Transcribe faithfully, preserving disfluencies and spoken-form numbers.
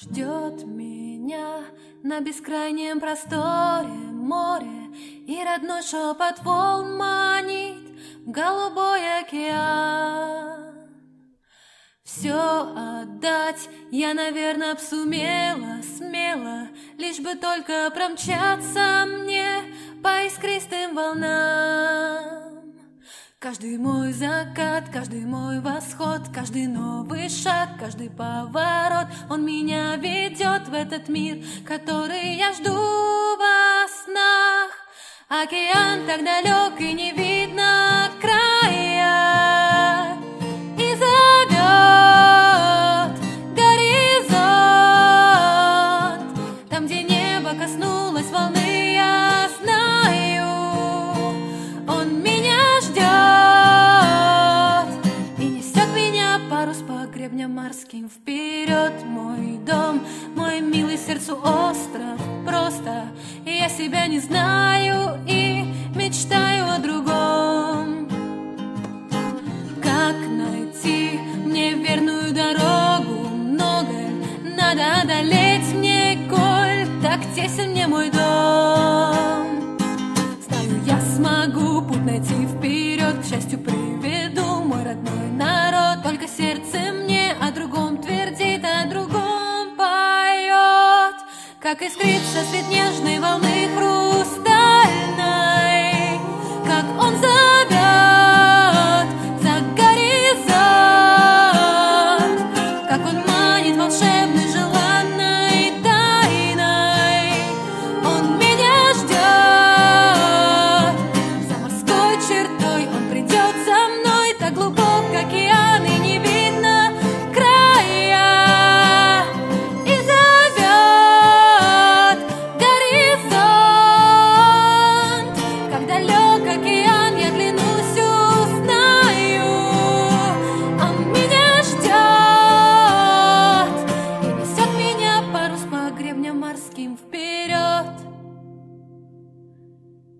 Ждет меня на бескрайнем просторе море, и родной шепот волн манит в голубой океан. Все отдать я, наверное, б сумела смело, лишь бы только промчаться мне по искристым волнам. Каждый мой закат, каждый мой восход, каждый новый шаг, каждый поворот, он меня ведет в этот мир, который я жду во снах. Океан так далек, и не видно края, и зовет горизонт. Там, где небо коснулось волны, я знаю, он меня ждет и несет меня парус по гребням морским вперед. Мой дом, мой милый сердцу остров, просто я себя не знаю и мечтаю о другом. Как найти мне верную дорогу? Много надо одолеть мне, коль так тесен мне мой дом. Знаю, я смогу путь найти вперед, к счастью приведу мой родной народ. Только сердце мне о другом твердит, о другом поет. Как искрится свет нежной волны хрустальной, как он зовет за горизонт, как он манит волшебной желанной тайной, он меня ждет. За морской чертой он придет за мной, так глубок океан и не видно края. И зовет горизонт, как далек океан, я клянусь, узнаю, он меня ждет и несет меня парус по гребням морским вперед.